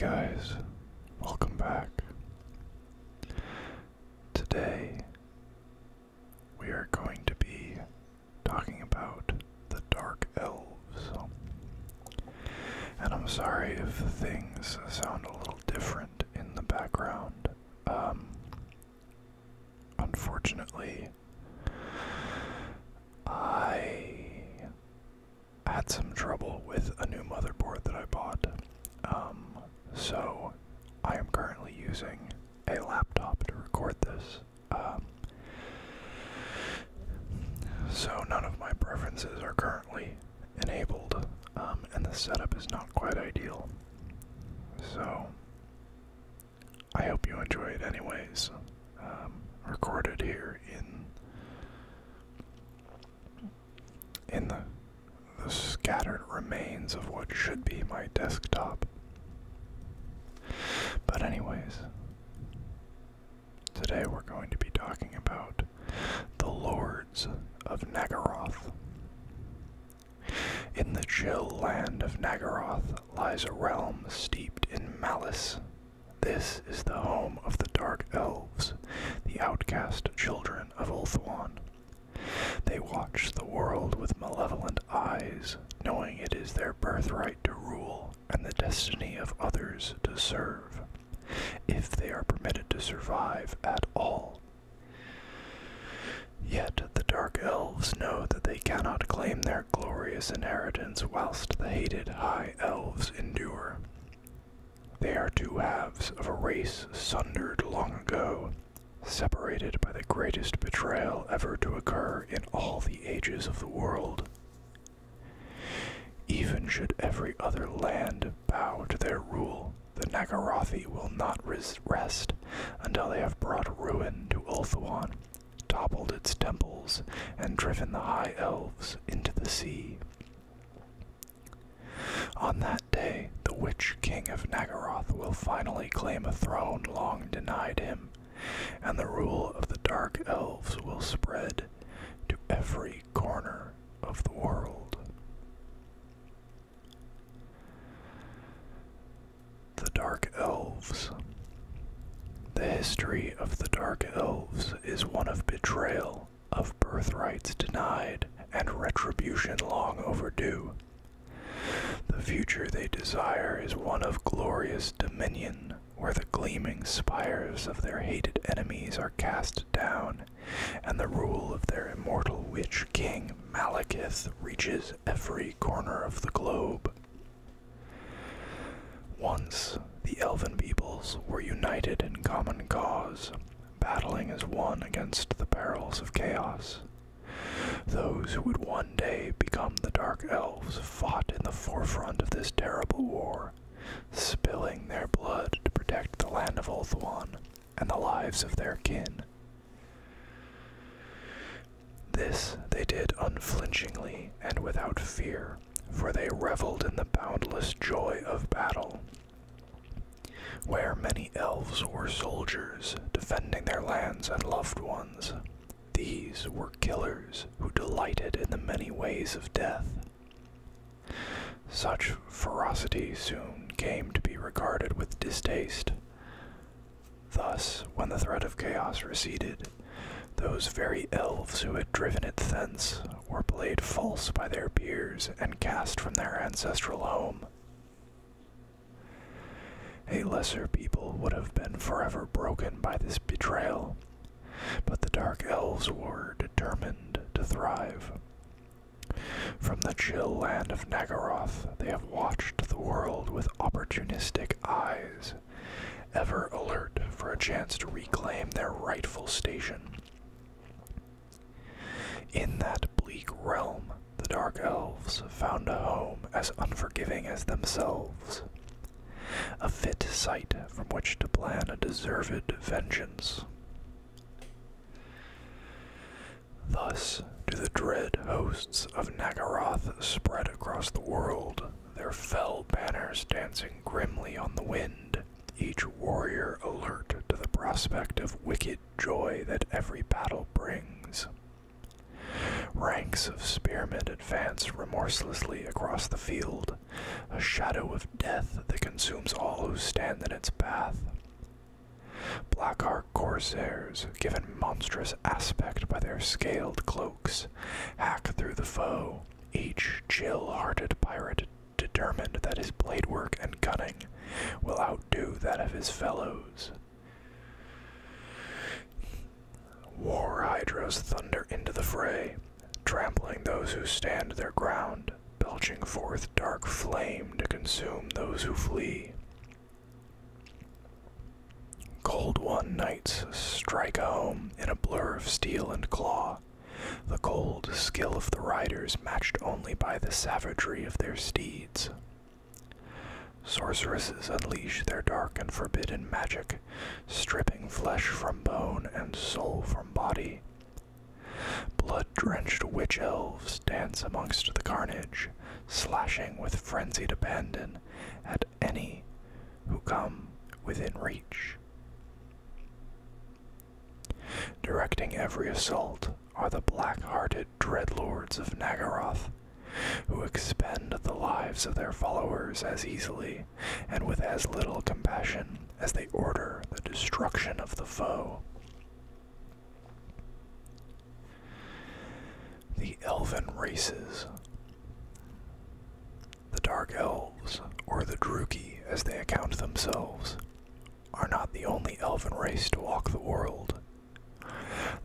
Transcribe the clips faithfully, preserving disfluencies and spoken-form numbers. Hi guys, welcome back. Today we are going to be talking about the Dark Elves. And I'm sorry if the things sound a little different in the background. Um, unfortunately, I had some trouble with a new motherboard that I bought. Um, So, I am currently using a laptop to record this, um, so none of my preferences are currently enabled, um, and the setup is not quite ideal. So, I hope you enjoy it anyways, um, recorded here in, in the, the scattered remains of what should be my desktop. But anyways, today we're going to be talking about the Lords of Naggaroth. In the chill land of Naggaroth lies a realm steeped in malice. This is the home of the Dark Elves, the outcast children of Ulthuan. They watch the world with malevolent eyes, knowing it is their birthright to rule and the destiny of others to serve, if they are permitted to survive at all. Yet the Dark Elves know that they cannot claim their glorious inheritance whilst the hated High Elves endure. They are two halves of a race sundered long ago, separated by the greatest betrayal ever to occur in all the ages of the world. Even should every other land bow to their rule, the Naggarothi will not rest until they have brought ruin to Ulthuan, toppled its temples, and driven the High Elves into the sea. On that day, the Witch King of Naggaroth will finally claim a throne long denied him, and the rule of the Dark Elves will spread to every corner of the world. The Dark Elves. The history of the Dark Elves is one of betrayal, of birthrights denied, and retribution long overdue. The future they desire is one of glorious dominion, where the gleaming spires of their hated enemies are cast down, and the rule of their immortal Witch King, Malekith, reaches every corner of the globe. Once, the elven peoples were united in common cause, battling as one against the perils of chaos. Those who would one day become the Dark Elves fought in the forefront of this terrible war, spilling their blood to protect the land of Ulthuan and the lives of their kin. This they did unflinchingly and without fear, for they reveled in the boundless joy of battle. Where many elves were soldiers, defending their lands and loved ones, these were killers who delighted in the many ways of death. Such ferocity soon came to be regarded with distaste. Thus, when the threat of chaos receded, those very elves who had driven it thence were played false by their peers and cast from their ancestral home. A lesser people would have been forever broken by this betrayal, but the Dark Elves were determined to thrive. From the chill land of Naggaroth, they have watched the world with opportunistic eyes, ever alert for a chance to reclaim their rightful station. In that bleak realm, the Dark Elves found a home as unforgiving as themselves, a fit site from which to plan a deserved vengeance. Thus, to the dread hosts of Naggaroth spread across the world, their fell banners dancing grimly on the wind, each warrior alert to the prospect of wicked joy that every battle brings. Ranks of spearmen advance remorselessly across the field, a shadow of death that consumes all who stand in its path. Black arc corsairs, given monstrous aspect by their scaled cloaks, hack through the foe, each chill-hearted pirate determined that his bladework and cunning will outdo that of his fellows. War hydras thunder into the fray, trampling those who stand their ground, belching forth dark flame to consume those who flee. Cold One knights strike home in a blur of steel and claw, the cold skill of the riders matched only by the savagery of their steeds. Sorceresses unleash their dark and forbidden magic, stripping flesh from bone and soul from body. Blood-drenched witch elves dance amongst the carnage, slashing with frenzied abandon at any who come within reach. Directing every assault are the black-hearted dreadlords of Naggaroth, who expend the lives of their followers as easily and with as little compassion as they order the destruction of the foe. The elven races. The Dark Elves, or the Druchii as they account themselves, are not the only elven race to walk the world.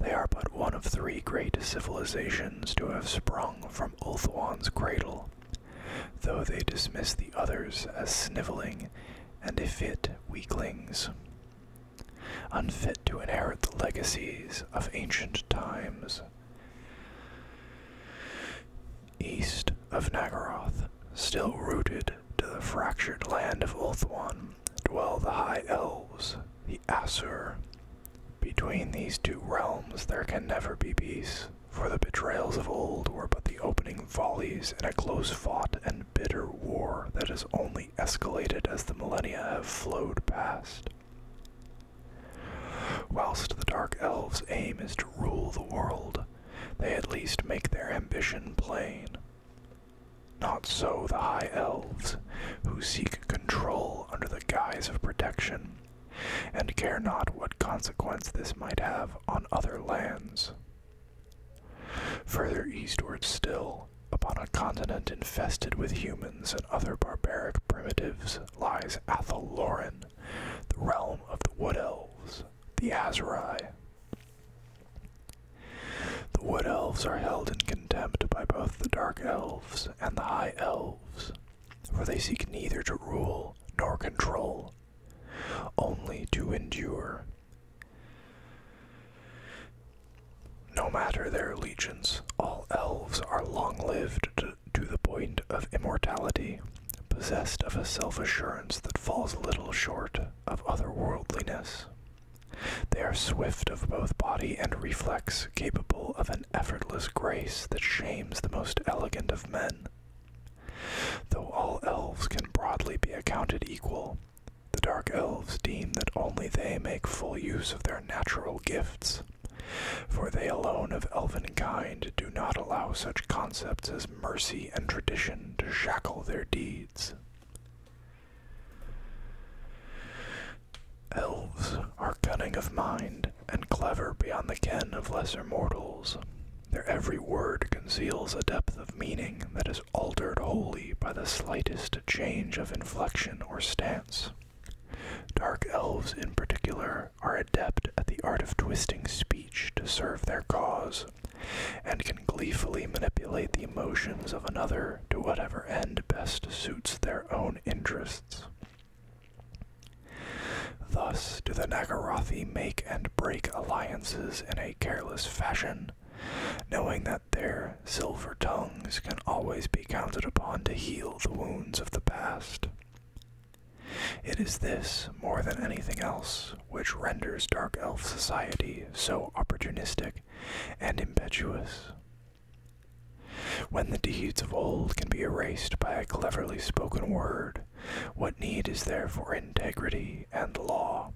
They are but one of three great civilizations to have sprung from Ulthuan's cradle, though they dismiss the others as sniveling and effete weaklings, unfit to inherit the legacies of ancient times. East of Naggaroth, still rooted to the fractured land of Ulthuan, dwell the High Elves, the Asur. Between these two realms there can never be peace, for the betrayals of old were but the opening volleys in a close-fought and bitter war that has only escalated as the millennia have flowed past. Whilst the Dark Elves' aim is to rule the world, they at least make their ambition plain. Not so the High Elves, who seek control under the guise of protection, and care not what consequence this might have on other lands. Further eastward still, upon a continent infested with humans and other barbaric primitives, lies Athel Loren, the realm of the Wood Elves, the Azurai. The Wood Elves are held in contempt by both the Dark Elves and the High Elves, for they seek neither to rule nor control, only to endure. No matter their allegiance, all elves are long-lived to, to the point of immortality, possessed of a self-assurance that falls little short of otherworldliness. They are swift of both body and reflex, capable of an effortless grace that shames the most elegant of men. Though all elves can broadly be accounted equal, the Dark Elves deem that only they make full use of their natural gifts, for they alone of elvenkind do not allow such concepts as mercy and tradition to shackle their deeds. Elves are cunning of mind and clever beyond the ken of lesser mortals. Their every word conceals a depth of meaning that is altered wholly by the slightest change of inflection or stance. Dark Elves, in particular, are adept at the art of twisting speech to serve their cause, and can gleefully manipulate the emotions of another to whatever end best suits their own interests. Thus do the Naggarothi make and break alliances in a careless fashion, knowing that their silver tongues can always be counted upon to heal the wounds of the past. It is this, more than anything else, which renders Dark Elf society so opportunistic and impetuous. When the deeds of old can be erased by a cleverly spoken word, what need is there for integrity and law?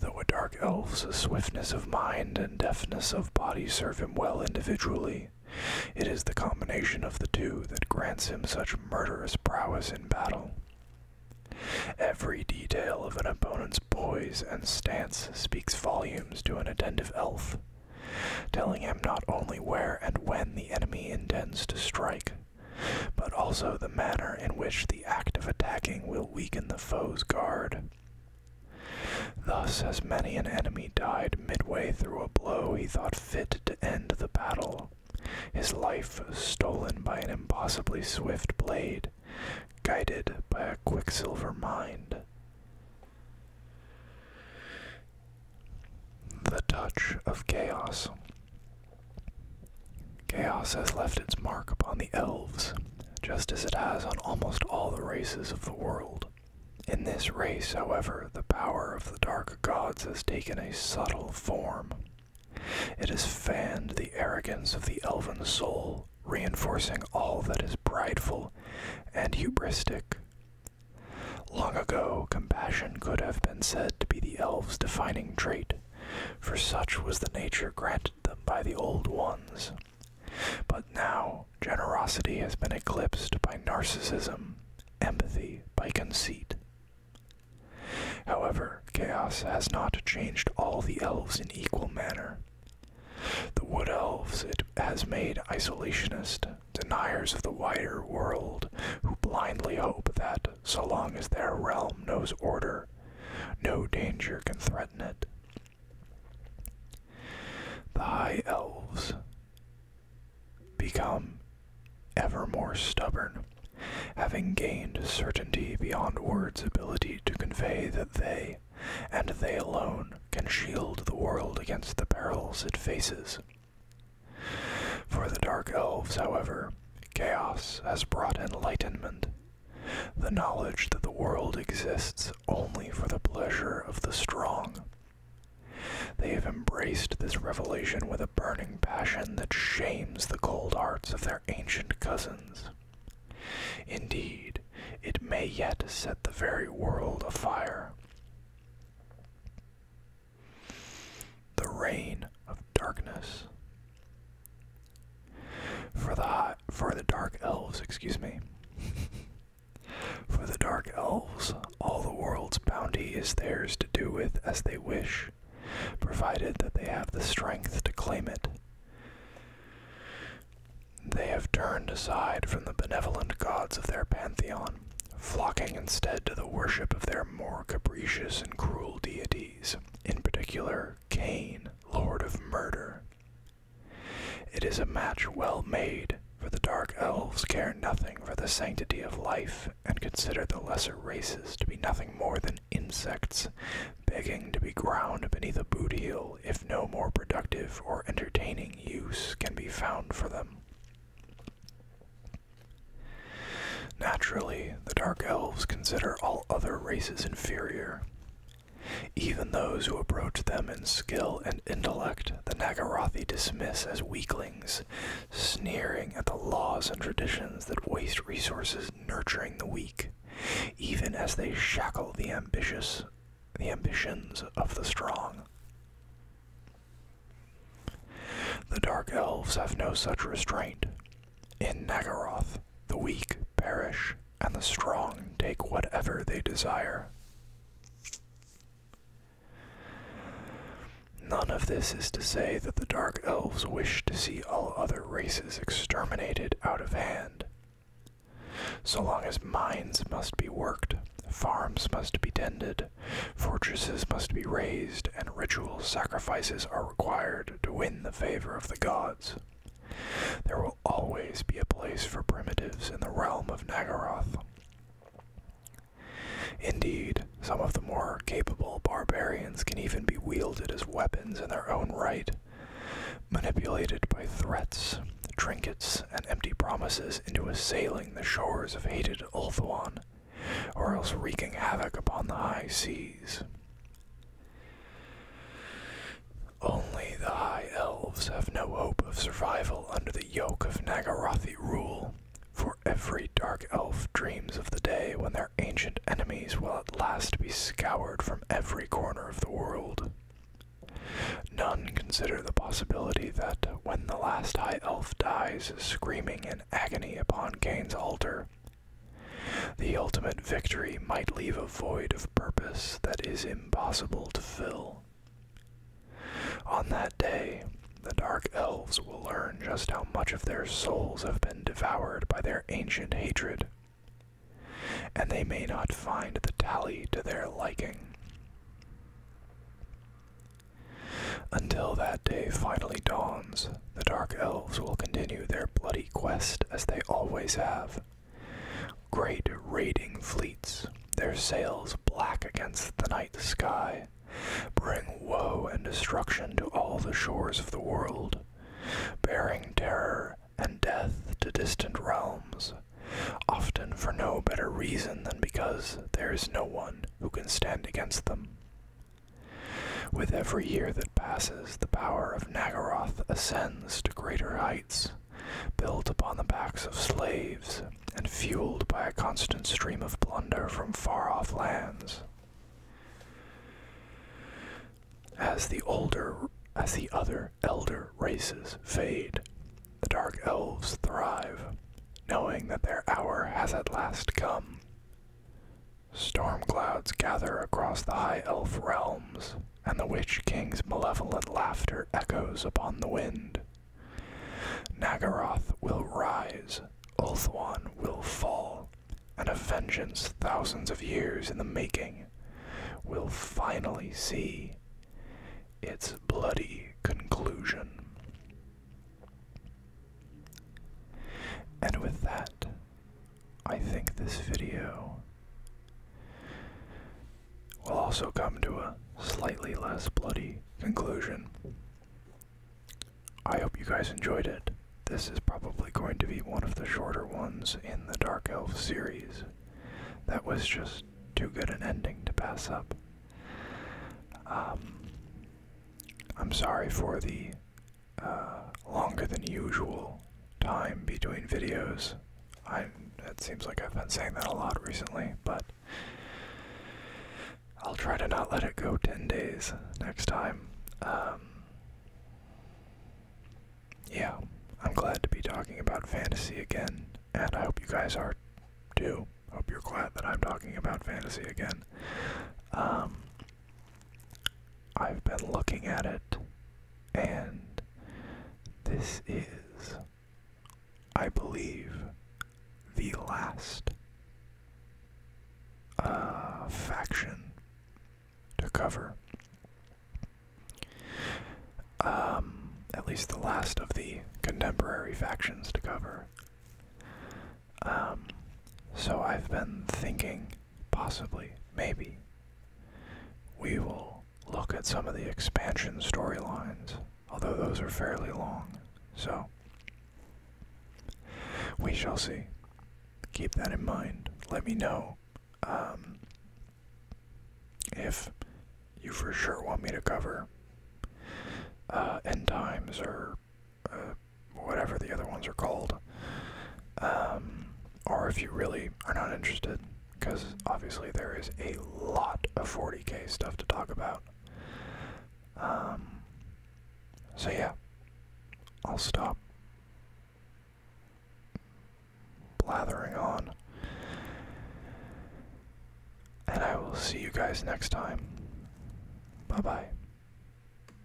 though a dark elf's swiftness of mind and deftness of body serve him well individually. It is the combination of the two that grants him such murderous prowess in battle. Every detail of an opponent's poise and stance speaks volumes to an attentive elf, telling him not only where and when the enemy intends to strike, but also the manner in which the act of attacking will weaken the foe's guard. Thus has many an enemy died midway through a blow he thought fit to end the battle, his life stolen by an impossibly swift blade, guided by a quicksilver mind. The touch of chaos. Chaos has left its mark upon the elves, just as it has on almost all the races of the world. In this race, however, the power of the dark gods has taken a subtle form. It has fanned the arrogance of the elven soul, reinforcing all that is prideful and hubristic. Long ago, compassion could have been said to be the elves' defining trait, for such was the nature granted them by the old ones. But now, generosity has been eclipsed by narcissism, empathy by conceit. However, chaos has not changed all the elves in equal manner. The wood elves it has made isolationist, deniers of the wider world, who blindly hope that, so long as their realm knows order, no danger can threaten it. The high elves become ever more stubborn, having gained certainty beyond words' ability to convey that they, and they alone, can shield the world against the perils it faces. For the dark elves, however, chaos has brought enlightenment, the knowledge that the world exists only for the pleasure of the strong. They have embraced this revelation with a burning passion that shames the cold hearts of their ancient cousins. Indeed, it may yet set the very world afire. The reign of darkness. For the for the dark elves, excuse me. For the dark elves, all the world's bounty is theirs to do with as they wish, provided that they have the strength to claim it. They have turned aside from the benevolent gods of their pantheon, flocking instead to the worship of their more capricious and cruel deities, in particular Khaine, Lord of Murder. It is a match well made, for the dark elves care nothing for the sanctity of life, and consider the lesser races to be nothing more than insects, begging to be ground beneath a boot heel if no more productive or entertaining use can be found for them. Naturally, the dark elves consider all other races inferior. Even those who approach them in skill and intellect, the Naggarothi dismiss as weaklings, sneering at the laws and traditions that waste resources nurturing the weak, even as they shackle the ambitious, the ambitions of the strong. The dark elves have no such restraint. In Naggaroth, the weak perish, and the strong take whatever they desire. None of this is to say that the dark elves wish to see all other races exterminated out of hand. So long as mines must be worked, farms must be tended, fortresses must be raised, and ritual sacrifices are required to win the favor of the gods, there will always be a place for primitives in the realm of Naggaroth. Indeed, some of the more capable barbarians can even be wielded as weapons in their own right, manipulated by threats, trinkets, and empty promises into assailing the shores of hated Ulthuan, or else wreaking havoc upon the high seas. Only the high elves have no hope of survival under the yoke of Naggarothi rule, for every dark elf dreams of the day when their ancient enemies will at last be scoured from every corner of the world. None consider the possibility that when the last high elf dies screaming in agony upon Khaine's altar, the ultimate victory might leave a void of purpose that is impossible to fill. On that day, the dark elves will learn just how much of their souls have been devoured by their ancient hatred, and they may not find the tally to their liking. Until that day finally dawns, the dark elves will continue their bloody quest as they always have. Great raiding fleets, their sails black against the night sky, bring woe and destruction to all the shores of the world, bearing terror and death to distant realms, often for no better reason than because there is no one who can stand against them. With every year that passes, the power of Naggaroth ascends to greater heights, built upon the backs of slaves, and fueled by a constant stream of plunder from far-off lands. As the older, as the other elder races fade, the dark elves thrive, knowing that their hour has at last come. Storm clouds gather across the high elf realms, and the Witch King's malevolent laughter echoes upon the wind. Naggaroth will rise, Ulthuan will fall, and a vengeance thousands of years in the making will finally see its bloody conclusion. And with that, I think this video will also come to a slightly less bloody conclusion. I hope you guys enjoyed it. This is probably going to be one of the shorter ones in the Dark Elf series. That was just too good an ending to pass up. Um, I'm sorry for the uh, longer than usual time between videos. I'm, it seems like I've been saying that a lot recently, but I'll try to not let it go ten days next time. Um, yeah, I'm glad to be talking about fantasy again, and I hope you guys are too. I hope you're glad that I'm talking about fantasy again. Um, I've been looking at it, and this is, I believe, the last uh, faction to cover. Um, at least the last of the contemporary factions to cover. Um, so I've been thinking, possibly, maybe, we will look at some of the expansion storylines, although those are fairly long, so we shall see. Keep that in mind. Let me know um, if you for sure want me to cover uh, End Times or uh, whatever the other ones are called, um, or if you really are not interested, because obviously there is a lot of forty K stuff to talk about. Um, so yeah, I'll stop blathering on, and I will see you guys next time. Bye bye.